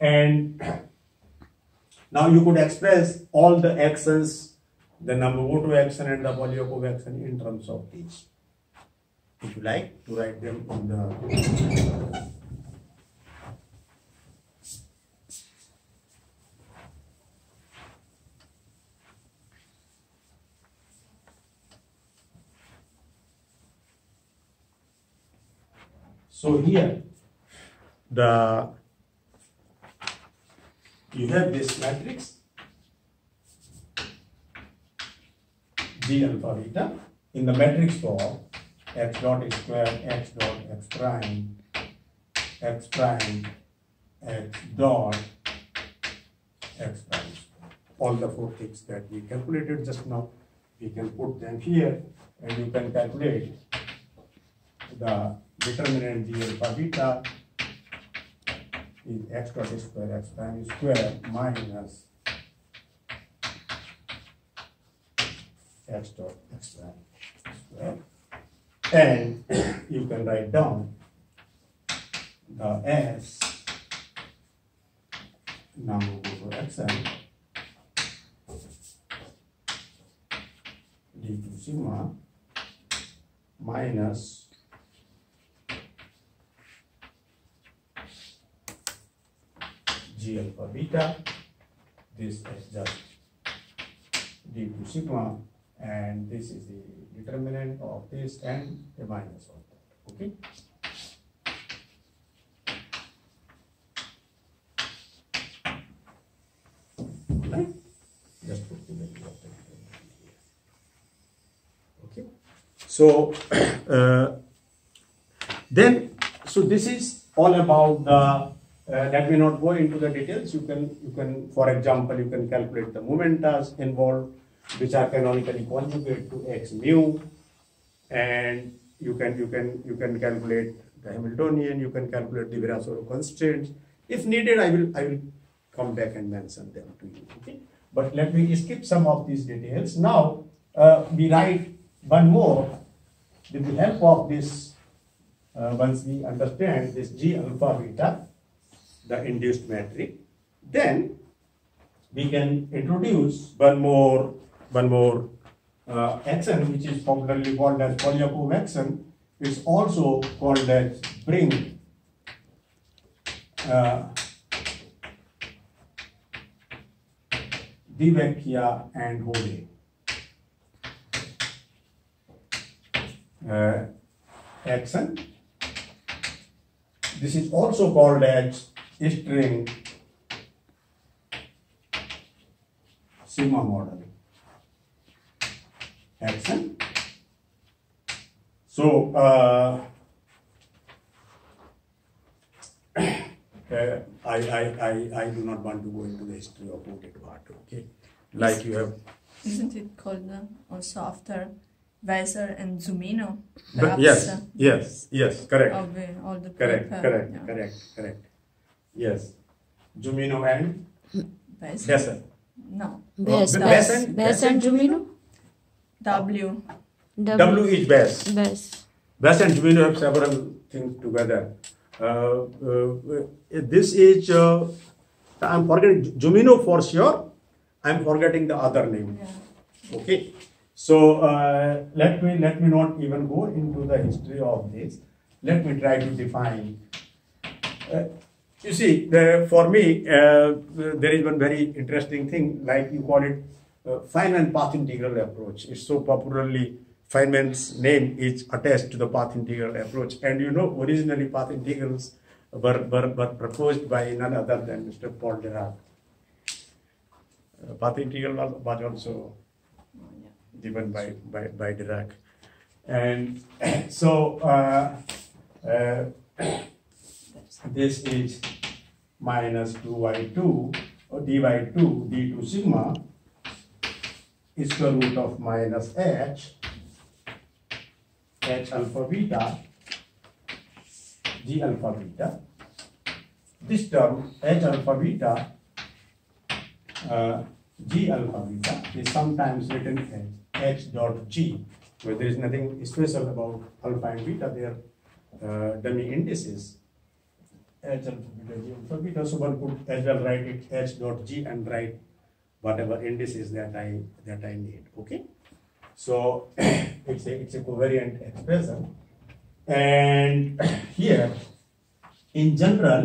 And now you could express all the actions, the Namamoto action and the Polyakov action in terms of these. If you like to write them in the... So here, you have this matrix G alpha beta in the matrix form x dot x square, x dot x prime, x prime, x dot x prime. All the four things that we calculated just now, we can put them here and you can calculate the determinant G alpha beta is x dot square x prime square minus x dot x prime square, and you can write down the S number over xn d2 sigma minus G alpha beta, this is just d2 sigma, and this is the determinant of this and the minus of that. Okay. Right? Just put the value of the determinant here. Okay. So so this is all about the. Let me not go into the details. You can, for example, you can calculate the momentas involved, which are canonically conjugate to x mu, and you can calculate the Hamiltonian. You can calculate the Virasoro constraints. If needed, I will come back and mention them to you. Okay? But let me skip some of these details. Now we write one more with the help of this. Once we understand this G alpha beta, the induced matrix, then we can introduce one more action, which is popularly called as Polyakov action. It's also called as Brink Di Vecchia and Howe action. This is also called as string sigma model action. So I do not want to go into the history of what it was. Okay, like you have. Isn't it called also after Weiser and Zumino? Yes, yes, correct. All the correct, paper, correct, yeah. correct. Yes, Zumino and Weiser. No, Weiser and Zumino. W is best. Weiser and Zumino have several things together. This is I'm forgetting Zumino for sure. I'm forgetting the other name. Yeah. Okay, so let me not even go into the history of this. Let me try to define. You see, for me, there is one very interesting thing, like you call it Feynman path integral approach. It's so popularly, Feynman's name is attached to the path integral approach. And you know, originally path integrals were proposed by none other than Mr. Paul Dirac. Path integral was also given by Dirac. And so, this is minus 2y2 or dy2 d2 sigma is square root of minus h alpha beta g alpha beta. This term h alpha beta g alpha beta is sometimes written as h dot g, where there is nothing special about alpha and beta, they are dummy indices. H alphabeta G alphabeta, so one could as well write it H dot G and write whatever indices that I need. Okay, so it's a covariant expression, and here in general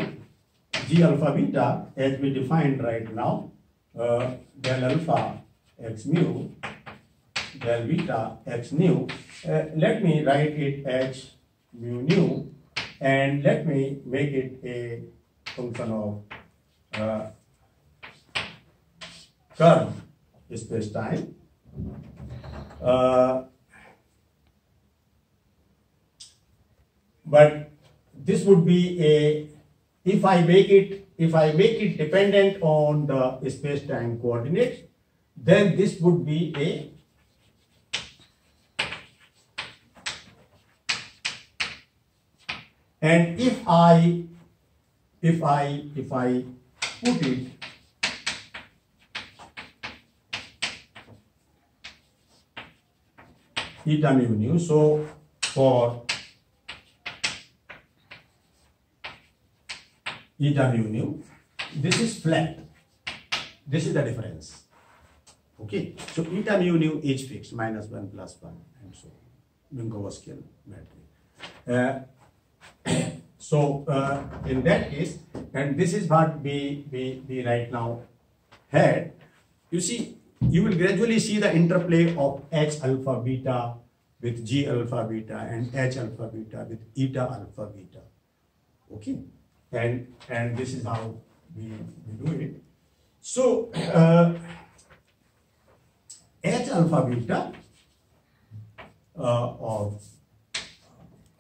G alpha beta as we defined right now, del alpha x mu del beta x nu, let me write it h mu nu and let me make it a function of curve space time. But this would be a, if I make it dependent on the space time coordinates, then this would be a and if I put it eta mu nu, so for eta mu nu, this is flat. This is the difference. Okay, so eta mu nu is fixed, -1 + 1, and so Minkowskian matrix. So in that case, and this is what we right now had. You see, you will gradually see the interplay of H alpha beta with G alpha beta and H alpha beta with eta alpha beta. Okay, and this is how we do it. So H alpha beta of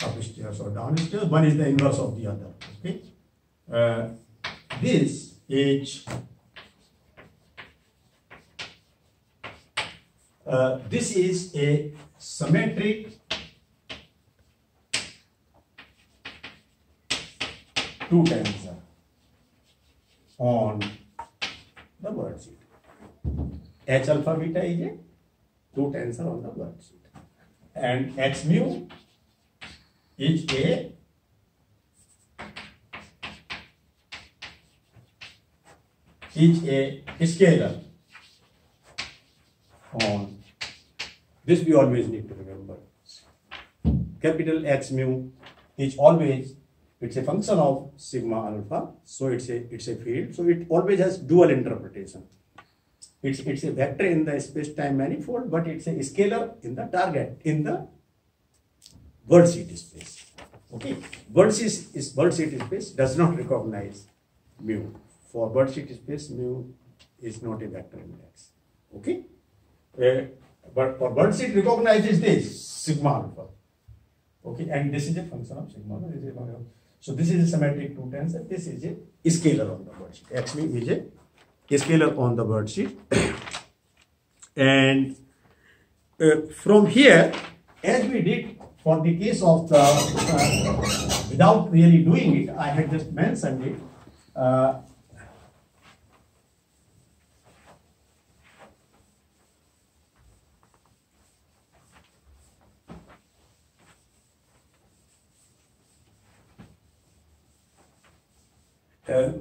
upstairs or downstairs, one is the inverse of the other. Okay, this H, this is a symmetric two tensor on the word sheet. H alpha beta is a two tensor on the word sheet, and H mu is a scalar on this. We always need to remember capital H mu is always, it's a function of sigma alpha, so it's a field, so it always has dual interpretation. It's a vector in the space-time manifold, but it's a scalar in the target, in the wordsheet space. Okay, wordsheet space does not recognize mu. For wordsheet space, mu is not a vector index. Okay, but for wordsheet recognizes this sigma alpha. Okay, and this is a function of sigma alpha. So this is a symmetric two tensor. This is a scalar on the wordsheet. Actually, is a scalar on the wordsheet, and from here, as we did. For the case of the, without really doing it, I had just mentioned it.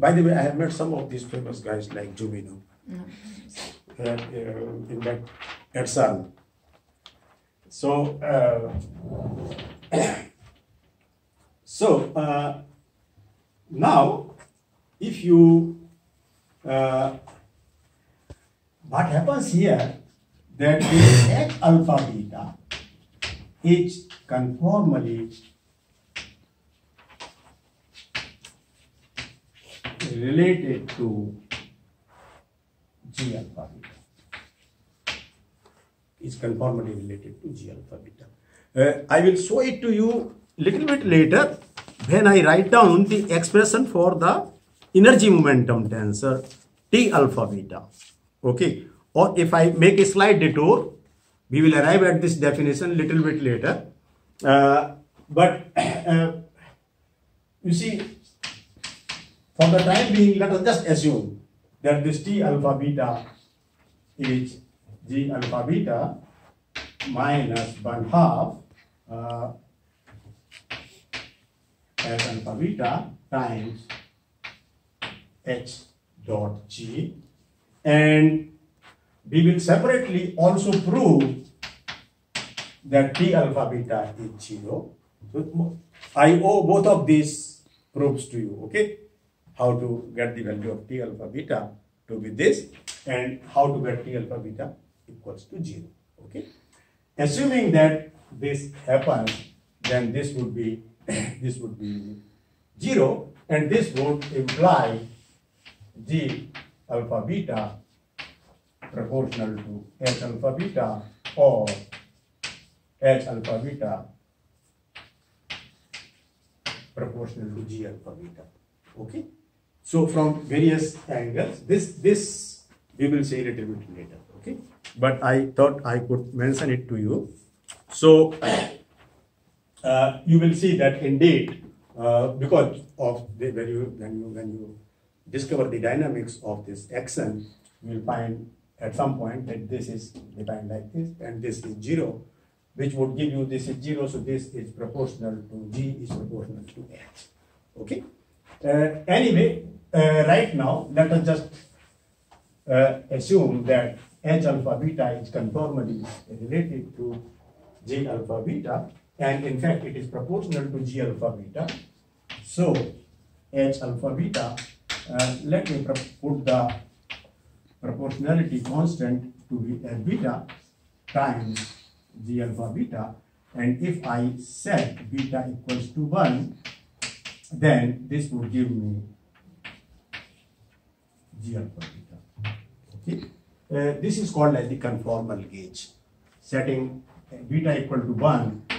By the way, I have met some of these famous guys like Zumino, in fact, at Sun. So, now, if you, what happens here, that this H alpha beta is conformally related to G alpha beta. Is conformally related to G alpha beta. I will show it to you little bit later when I write down the expression for the energy momentum tensor T alpha beta. Okay, or if I make a slight detour, we will arrive at this definition little bit later. But you see, for the time being, let us just assume that this T alpha beta is G alpha beta -1/2 H alpha beta times h dot g, and we will separately also prove that d alpha beta is 0. So I owe both of these proofs to you, okay? How to get the value of t alpha beta to be this, and how to get t alpha beta equals to 0, okay? Assuming that this happens, then this would be 0, and this would imply d alpha beta proportional to h alpha beta, or h alpha beta proportional to g alpha beta, okay? So from various angles, this we will see a little bit later, okay? But I thought I could mention it to you. So you will see that indeed, because of the when you discover the dynamics of this action, you will find at some point that this is defined like this, and this is 0, which would give you this is 0. So this is proportional to g is proportional to h. Okay. Anyway, right now let us just assume that h alpha beta is conformally related to g alpha beta, and in fact it is proportional to g alpha beta. So h alpha beta, let me put the proportionality constant to be h beta times g alpha beta, and if I set beta equals to 1, then this would give me g alpha beta, okay? This is called as the conformal gauge. Setting beta equal to 1